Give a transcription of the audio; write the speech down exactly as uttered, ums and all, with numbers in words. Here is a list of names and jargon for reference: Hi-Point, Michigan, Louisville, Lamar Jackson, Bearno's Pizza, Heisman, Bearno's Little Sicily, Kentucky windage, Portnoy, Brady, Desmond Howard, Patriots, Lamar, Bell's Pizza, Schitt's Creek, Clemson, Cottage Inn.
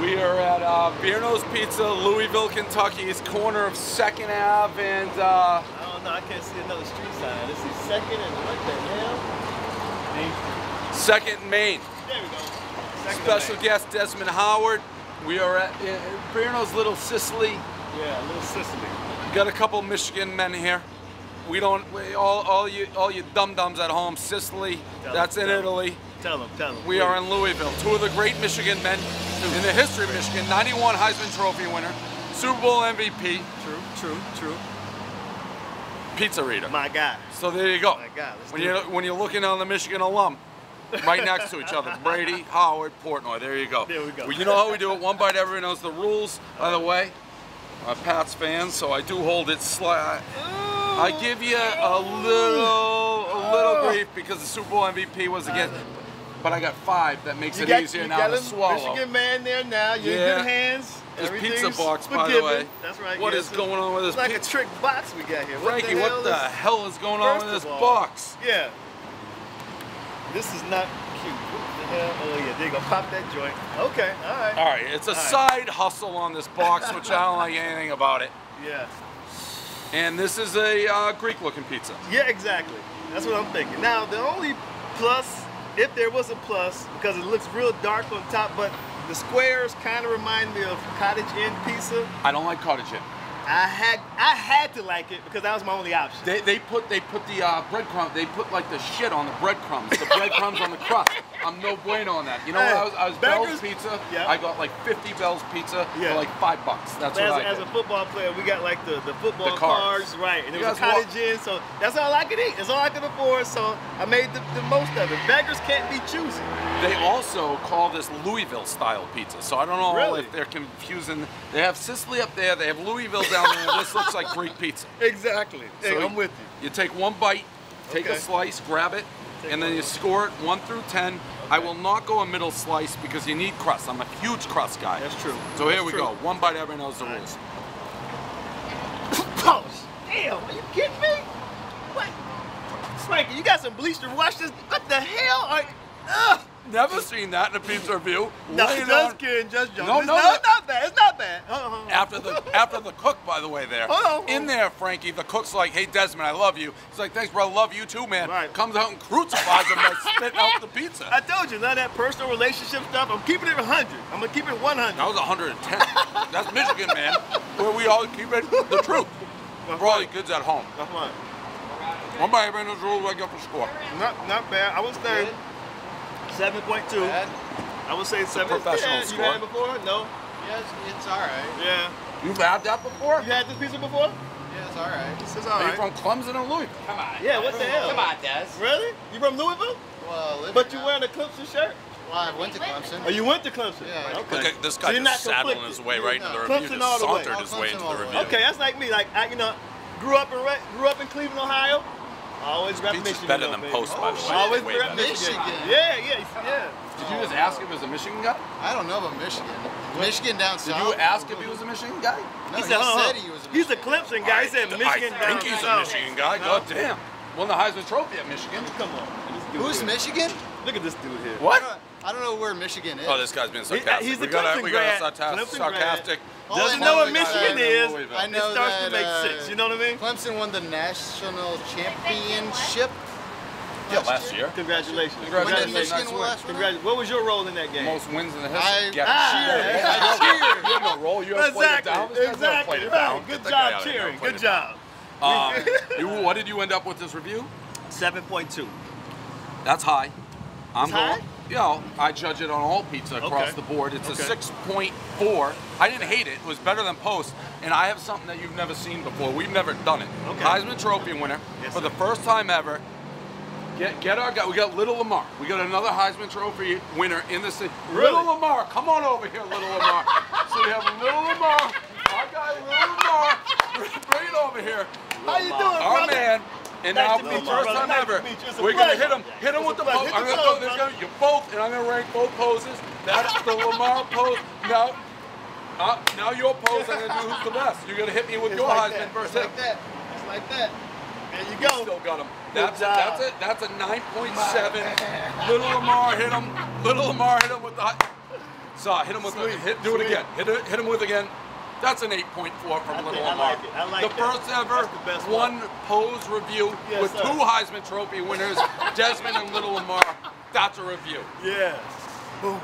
We are at uh, Bearno's Pizza, Louisville, Kentucky. It's corner of second Ave and... Uh, I don't know, I can't see another street sign. This is second and what the hell? second and Main. There we go. Second Special Main. guest Desmond Howard. We are at uh, Bearno's Little Sicily. Yeah, Little Sicily. Got a couple Michigan men here. We don't, we, all, all you all you dum-dums at home, Sicily, tell that's them, in Italy. Tell them, tell them. We please. are in Louisville. Two of the great Michigan men in the history of Michigan. ninety-one Heisman Trophy winner, Super Bowl M V P. True, true, true. Pizza reader. My God. So there you go. My God. When you're, when you're looking on the Michigan alum, right next to each other. Brady, Howard, Portnoy. There you go. There we go. Well, you know how we do it. One bite, everyone knows the rules. By the way, I'm a Pats fan, so I do hold it slight. I give you a little, a little grief because the Super Bowl M V P was again, but I got five. That makes you it got, easier now to swallow. Michigan man there now. You're yeah. in good hands. This pizza box, by forgiven. the way. That's right. What yeah, is so going on with this? It's like a trick box we got here. What Frankie, the what the is, hell is going on with this all, box? Yeah. This is not cute. What the hell? Oh yeah, they're gonna pop that joint. Okay. All right. All right. It's a all side right. hustle on this box, which I don't like anything about it. Yeah. And this is a uh, Greek-looking pizza. Yeah, exactly. That's what I'm thinking. Now, the only plus, if there was a plus, because it looks real dark on top, but the squares kind of remind me of Cottage Inn pizza. I don't like Cottage Inn. I had I had to like it because that was my only option. They, they put they put the uh, breadcrumbs. They put like the shit on the breadcrumbs. The breadcrumbs on the crust. I'm no bueno on that. You know hey, what? I was, I was Bell's Pizza. Yeah. I got like fifty Bell's Pizza yeah. for like five bucks. That's as, what I as did. a football player, we got like the, the football the cards. cards, right? And there was a Cottage Inn, so that's all I could eat. That's all I could afford. So I made the, the most of it. Beggars can't be choosy. They also call this Louisville style pizza. So I don't know really? if they're confusing. They have Sicily up there. They have Louisville down there. This looks like Greek pizza. Exactly. So hey, I'm with you. You take one bite, take okay. a slice, grab it, take and then you score it one through ten. Okay. I will not go a middle slice because you need crust. I'm a huge crust guy. That's true. So That's here we true. go. One bite, everyone knows the rules. Right. Oh, damn, are you kidding me? What? Frankie, you got some bleach to wash this? What the hell? Are you... Ugh. Never seen that in a pizza review. No, Laid just on. kidding, just joking. No, it's, no, not, no. it's not bad, it's not bad. Hold on, hold on. After the after the cook, by the way, there. Hold on, hold on. In there, Frankie, the cook's like, "Hey, Desmond, I love you." He's like, "Thanks, bro, I love you too, man." Right. Comes out and crucifies him by spitting out the pizza. I told you, none of that personal relationship stuff. I'm keeping it one hundred. I'm gonna keep it one hundred. That was one hundred ten. That's Michigan, man, where we all keep it the truth. That's for all you kids at home. That's right. One by every those rules, I get for score. Not not bad. I was there. Seven point two. Bad. I would say seven. Professional yeah, score. You had it before? No. Yes, it's all right. Yeah. You've had that before? You had this pizza before? Yeah, it's all right. This is all Are right. You're from Clemson or Louisville? Come on. Yeah. What the hell? Come on, Des. Really? You from Louisville? Well, but you wearing a Clemson shirt? Well, I went to Clemson. Oh, you went to Clemson? Yeah. Okay. Look at this guy so just saddling his way right no. into the review. Clemson just sauntered all his way into the review. Okay, that's like me. Like I, you know, grew up in grew up in Cleveland, Ohio. Always rep Michigan. better though, than Post, by the way. Always rep Michigan. Yeah, yeah, yeah. Did you just ask if he was a Michigan guy? I don't know about Michigan. Michigan down south. Did you ask if he was a Michigan guy? No, he said, he, said he was a Michigan guy. He's a Clemson guy. He said Michigan guy. I think he's a Michigan guy. God damn. Won the Heisman Trophy at Michigan. Come on. Who's Michigan? Look at this dude here. What? I don't know where Michigan is. Oh, this guy's being sarcastic. He's a Clemson grad. Sarcastic. Doesn't know what Michigan is. I know it starts to make sense. You know what I mean? Clemson won the national championship. Yeah, last year. Congratulations. Congratulations. What was your role in that game? Most wins in the history. I cheered. You have no role. You have to play it down. Exactly. Exactly. Good job cheering. Good job. What did you end up with this review? Seven point two. That's high. I'm going. You know, I judge it on all pizza across okay. the board. It's okay. a six point four. I didn't hate it. It was better than Post. And I have something that you've never seen before. We've never done it. Okay. Heisman Trophy winner yes, for sir. the first time ever. Get get our guy. We got Little Lamar. We got another Heisman Trophy winner in the city. Really? Little Lamar, come on over here, Little Lamar. So we have Little Lamar. Our guy, Little Lamar. Bring it over here. Little How you doing, brother? Our man. And nice now, for the first time ever, we're going to hit him. Hit him with the pose. I'm going to throw this guy. You're both, and I'm going to rank both poses. That's the Lamar pose. Now, uh, now your pose, I'm going to do who's the best. You're going to hit me with it's your like Heisman versus him. It's like that. It's like that. There you go. You still got him. That's, that's it. That's a nine point seven. Little Lamar hit him. Little Lamar hit him with the Saw, hit him with sweet, a, hit. Do sweet. it again. Hit it, hit him with again. That's an eight point four from Little Lamar. I like it. I like the that. first ever the best one pose review yes, with sir. two Heisman Trophy winners, Desmond and Little Lamar. That's a review. Yeah. Boom.